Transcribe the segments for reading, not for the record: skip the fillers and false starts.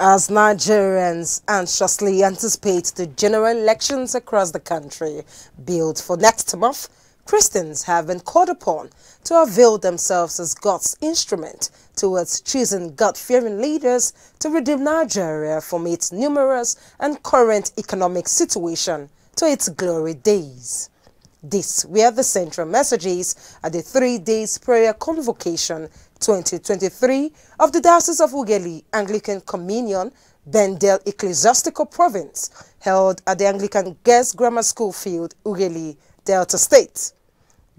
As Nigerians anxiously anticipate the general elections across the country billed for next month, Christians have been called upon to avail themselves as God's instrument towards choosing God-fearing leaders to redeem Nigeria from its numerous and current economic situation to its glory days. These were the central messages at the 3 days prayer convocation 2023 of the Diocese of Ughelli Anglican Communion, Bendel Ecclesiastical Province, held at the Anglican Girls Grammar School field, Ughelli, Delta State.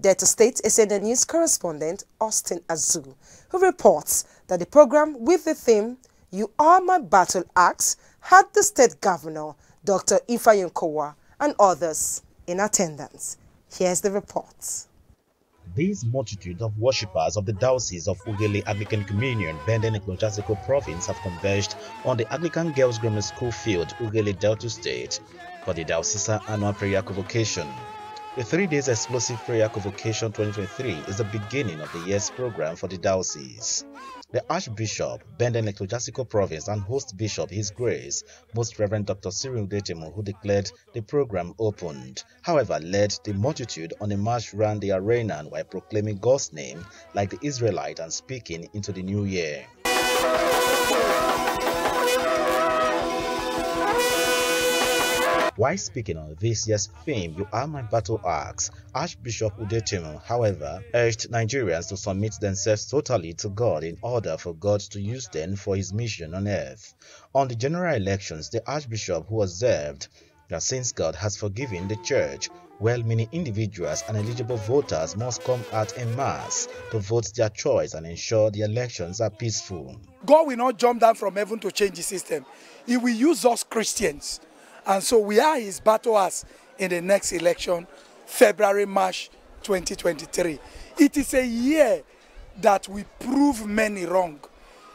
Delta State SNN News correspondent Austin Azu, who reports that the program with the theme "You Are My Battle Axe" had the state governor, Dr. Ifeanyi Okowa, and others in attendance. Here's the report. This multitude of worshippers of the Diocese of Ughelli Anglican Communion, Bendel Ecclesiastical Province, have converged on the Anglican Girls Grammar School field, Ughelli, Delta State, for the Diocesan Annual Prayer Convocation. The 3 days explosive prayer convocation 2023 is the beginning of the year's program for the diocese. The Archbishop, Bendel Ecclesiastical Province, and Host Bishop, His Grace, Most Reverend Dr. Cyril Odutemu, who declared the program opened, however, led the multitude on a march round the arena while proclaiming God's name like the Israelite and speaking into the new year. While speaking on this year's theme, "You Are My Battle Axe," Archbishop Udetimu, however, urged Nigerians to submit themselves totally to God in order for God to use them for His mission on earth. On the general elections, the Archbishop, who observed that since God has forgiven the Church, well-meaning individuals and eligible voters must come out en masse to vote their choice and ensure the elections are peaceful. God will not jump down from heaven to change the system. He will use us Christians. And so we are His battle axe in the next election, February, March 2023. It is a year that we prove many wrong.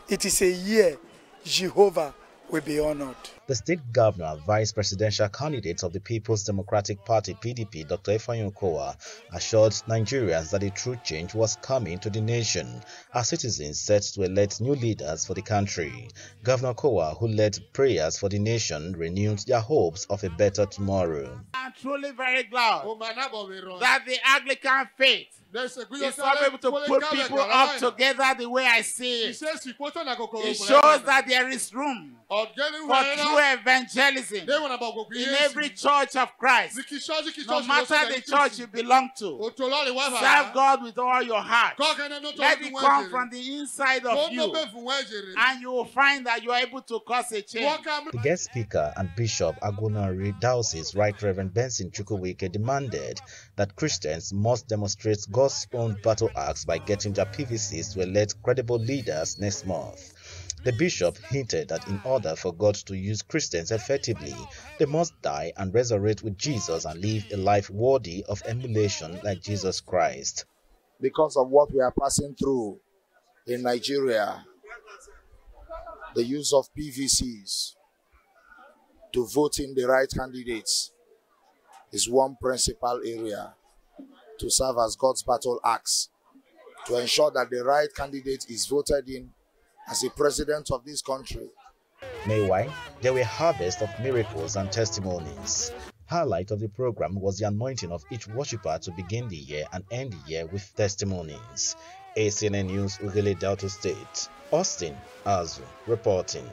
It is a year Jehovah will be honored. The state governor and vice presidential candidates of the People's Democratic Party, PDP, Dr. Ifeanyi Okowa, assured Nigerians that a true change was coming to the nation as citizens set to elect new leaders for the country. Governor Okowa, who led prayers for the nation, renewed their hopes of a better tomorrow. I'm truly very glad that the Anglican faith is able to put people up together the way I see it. It shows that there is room for true evangelism in every church of Christ. No matter the church you belong to, serve God with all your heart. Let it come from the inside of you, and you will find that you are able to cause a change. The guest speaker and Bishop Agunari Dausi's Right Reverend Benson Chukuweke demanded that Christians must demonstrate God's own battle axe by getting their PVCs to elect credible leaders next month. The bishop hinted that in order for God to use Christians effectively, they must die and resurrect with Jesus and live a life worthy of emulation like Jesus Christ. Because of what we are passing through in Nigeria, the use of PVCs to vote in the right candidates is one principal area to serve as God's battle axe, to ensure that the right candidate is voted in as the president of this country. Meanwhile, there were harvests of miracles and testimonies. Highlight of the program was the anointing of each worshipper to begin the year and end the year with testimonies. ACN News, Ughelli, Delta State. Austin Azu reporting.